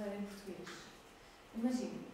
brasileiro em português. Imagina,